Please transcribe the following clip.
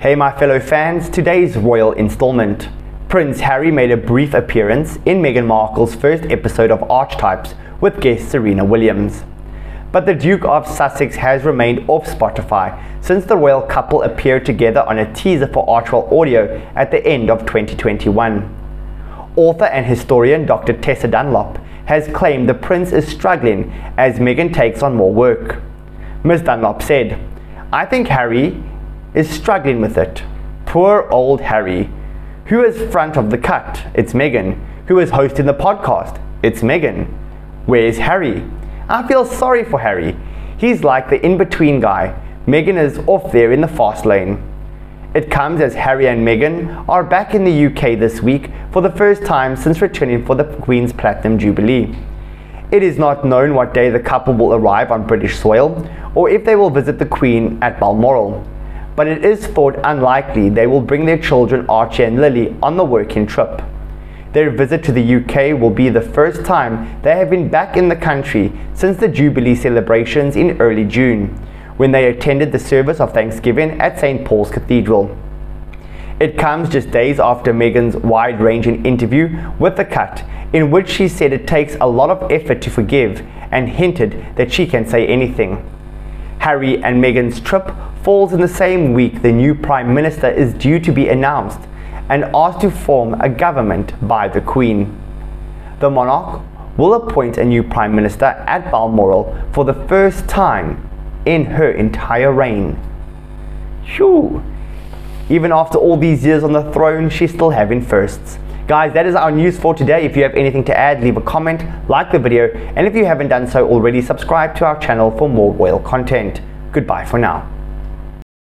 Hey my fellow fans, today's royal installment. Prince Harry made a brief appearance in Meghan Markle's first episode of Archetypes with guest Serena Williams. But the Duke of Sussex has remained off Spotify since the royal couple appeared together on a teaser for Archwell Audio at the end of 2021. Author and historian Dr. Tessa Dunlop has claimed the prince is struggling as Meghan takes on more work. Ms. Dunlop said, "I think Harry is struggling with it. Poor old Harry. Who is front of The Cut? It's Meghan. Who is hosting the podcast? It's Meghan. Where's Harry? I feel sorry for Harry. He's like the in-between guy. Meghan is off there in the fast lane." It comes as Harry and Meghan are back in the UK this week for the first time since returning for the Queen's Platinum Jubilee. It is not known what day the couple will arrive on British soil or if they will visit the Queen at Balmoral, but it is thought unlikely they will bring their children Archie and Lily on the working trip. Their visit to the UK will be the first time they have been back in the country since the Jubilee celebrations in early June, when they attended the service of Thanksgiving at St. Paul's Cathedral. It comes just days after Meghan's wide-ranging interview with The Cut, in which she said it takes a lot of effort to forgive and hinted that she can say anything. Harry and Meghan's trip falls in the same week the new Prime Minister is due to be announced and asked to form a government by the Queen. The monarch will appoint a new Prime Minister at Balmoral for the first time in her entire reign. Phew! Even after all these years on the throne, she's still having firsts. Guys, that is our news for today. If you have anything to add, leave a comment, like the video, and if you haven't done so already, subscribe to our channel for more royal content. Goodbye for now.